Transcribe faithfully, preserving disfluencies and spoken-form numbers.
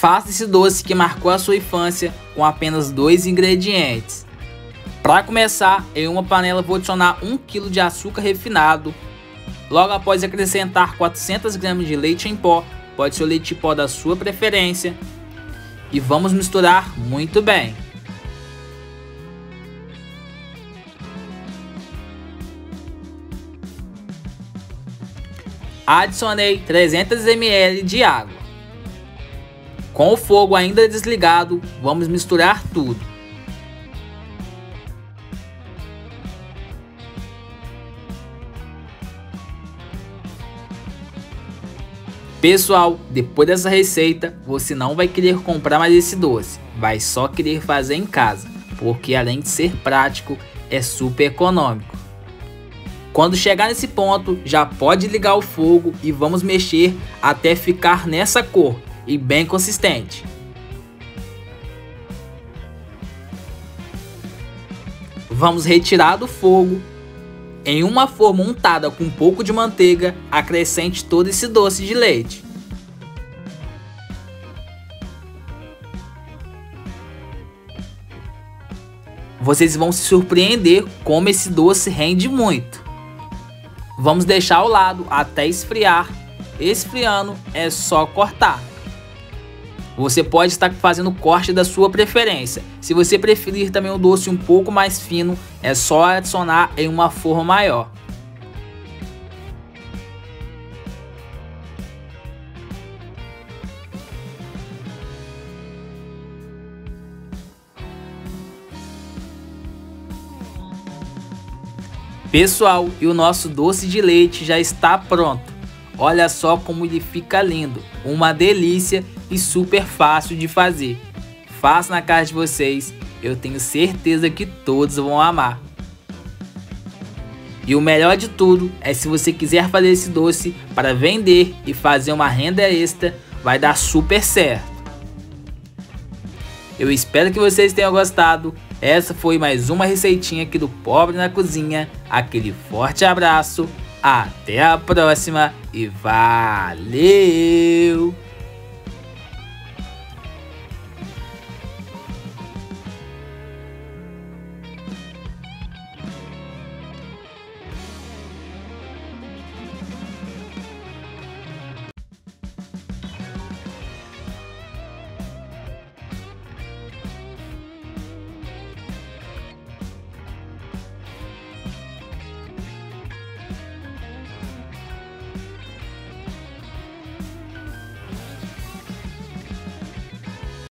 Faça esse doce que marcou a sua infância com apenas dois ingredientes. Para começar, em uma panela vou adicionar um quilo de açúcar refinado. Logo após acrescentar quatrocentas gramas de leite em pó, pode ser o leite em pó da sua preferência. E vamos misturar muito bem. Adicionei trezentos mililitros de água. Com o fogo ainda desligado, vamos misturar tudo. Pessoal, depois dessa receita, você não vai querer comprar mais esse doce, vai só querer fazer em casa, porque além de ser prático, é super econômico. Quando chegar nesse ponto, já pode ligar o fogo e vamos mexer até ficar nessa cor e bem consistente. Vamos retirar do fogo. Em uma forma untada com um pouco de manteiga, acrescente todo esse doce de leite. Vocês vão se surpreender como esse doce rende muito. Vamos deixar ao lado até esfriar. Esfriando é só cortar. Você pode estar fazendo o corte da sua preferência. Se você preferir também um doce um pouco mais fino, é só adicionar em uma forma maior. Pessoal, e o nosso doce de leite já está pronto. Olha só como ele fica lindo. Uma delícia. E super fácil de fazer. Faça na casa de vocês, eu tenho certeza que todos vão amar. E o melhor de tudo é se você quiser fazer esse doce para vender e fazer uma renda extra, vai dar super certo. Eu espero que vocês tenham gostado. Essa foi mais uma receitinha aqui do Pobre na Cozinha. Aquele forte abraço, até a próxima e valeu!